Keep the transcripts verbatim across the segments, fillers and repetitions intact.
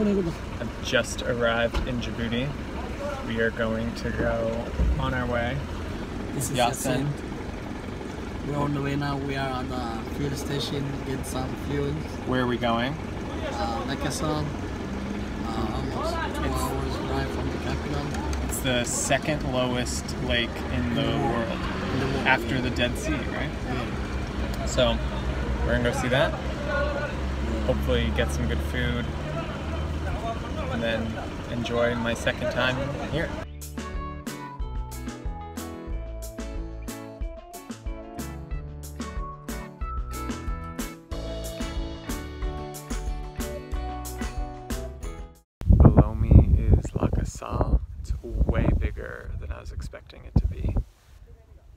I've just arrived in Djibouti. We are going to go on our way. This is Yassin. We're on the way now. We are at the fuel station to get some fuel. Where are we going? Uh, Lac Assal. Uh, two hours drive from the capital. It's the second lowest lake in the world, in the world. after the Dead Sea, right? Yeah. So we're gonna go see that. Hopefully get some good food. And then enjoy my second time here. Below me is Lac Assal. It's way bigger than I was expecting it to be.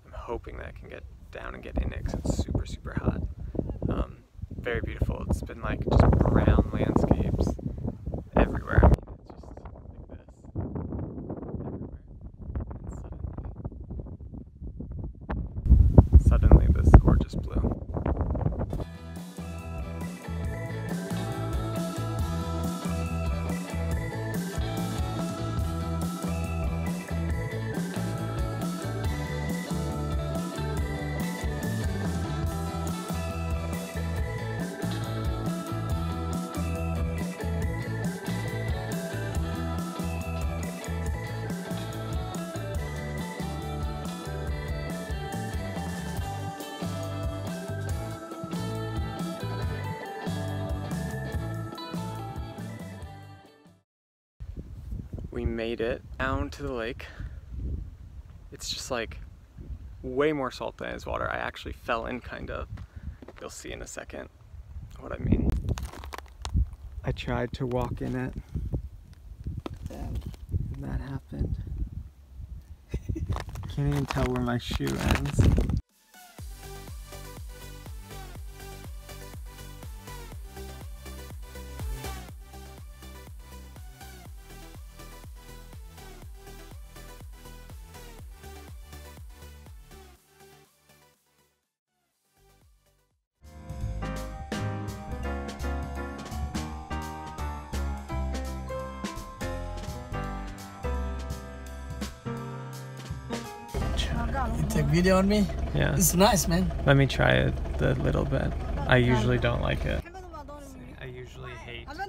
I'm hoping that I can get down and get in it because it's super, super hot. Um, very beautiful. It's been like just brown landscapes. Suddenly this gorgeous blue. We made it down to the lake. It's just like way more salt than is water. I actually fell in, kind of. You'll see in a second what I mean. I tried to walk in it, and that happened. Can't even tell where my shoe ends. You take video on me? Yeah. It's nice, man. Let me try it a little bit. I usually don't like it. I usually hate camel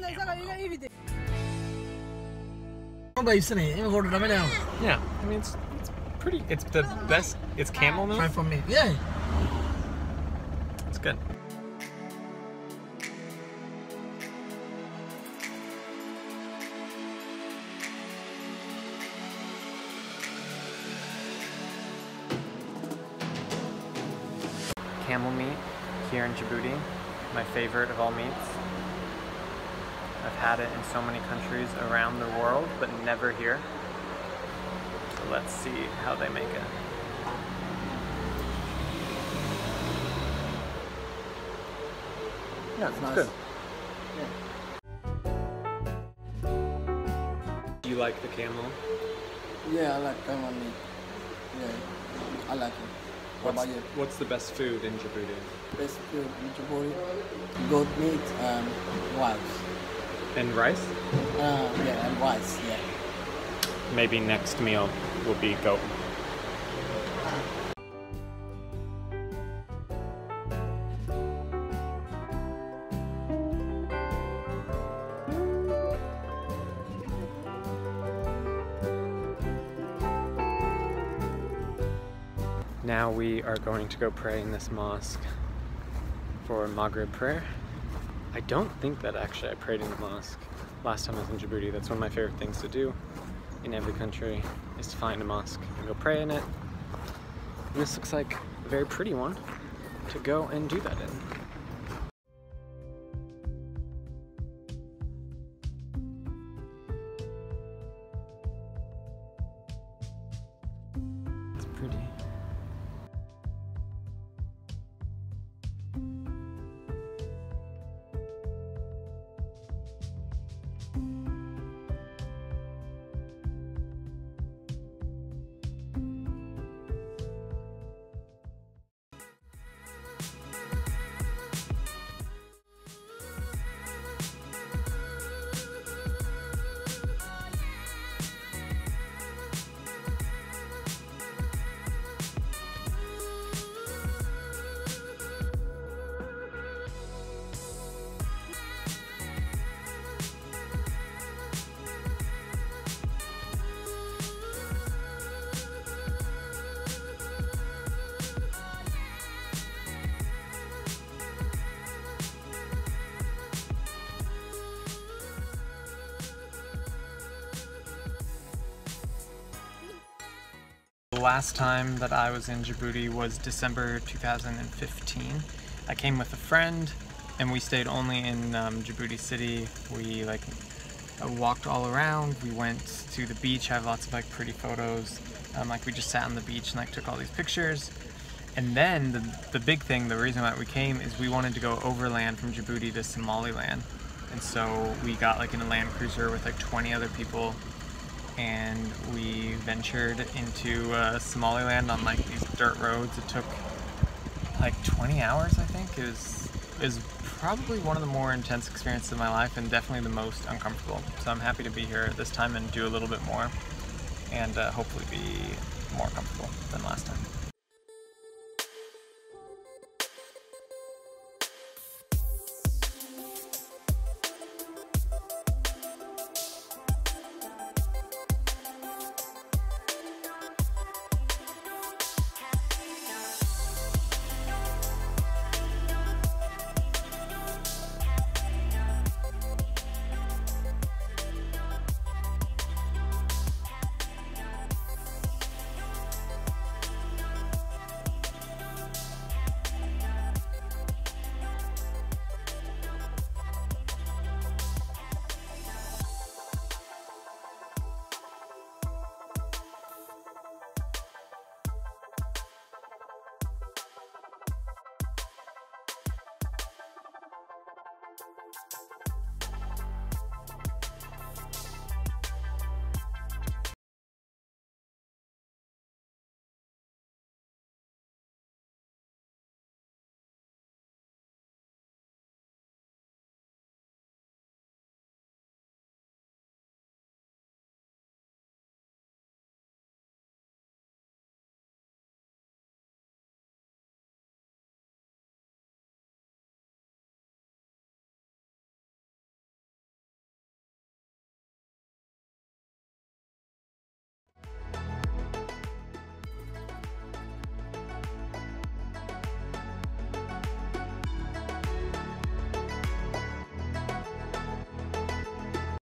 milk. Yeah, I mean, it's, it's pretty, it's the best, it's camel milk. Try for me. Yeah. It's good. Camel meat here in Djibouti, my favorite of all meats. I've had it in so many countries around the world, but never here. So let's see how they make it. Yeah, it's, it's nice. Good. Yeah. Do you like the camel? Yeah, I like camel meat. Yeah, I like it. What's, what's the best food in Djibouti? Best food in Djibouti? Goat meat and rice. And rice? Uh, yeah, and rice, yeah. Maybe next meal will be goat. Now we are going to go pray in this mosque for Maghrib prayer. I don't think that actually I prayed in the mosque last time I was in Djibouti. That's one of my favorite things to do in every country, is to find a mosque and go pray in it. And this looks like a very pretty one to go and do that in. last time that I was in Djibouti was December two thousand fifteen. I came with a friend and we stayed only in um, Djibouti city. We like walked all around, we went to the beach, I have lots of like pretty photos. Um, like we just sat on the beach and like took all these pictures. And then the, the big thing, the reason why we came is we wanted to go overland from Djibouti to Somaliland. And so we got like in a Land Cruiser with like twenty other people, and we ventured into uh, Somaliland on like these dirt roads. It took like twenty hours, I think. It was, it was probably one of the more intense experiences of my life and definitely the most uncomfortable. So I'm happy to be here this time and do a little bit more and uh, hopefully be more comfortable than last time.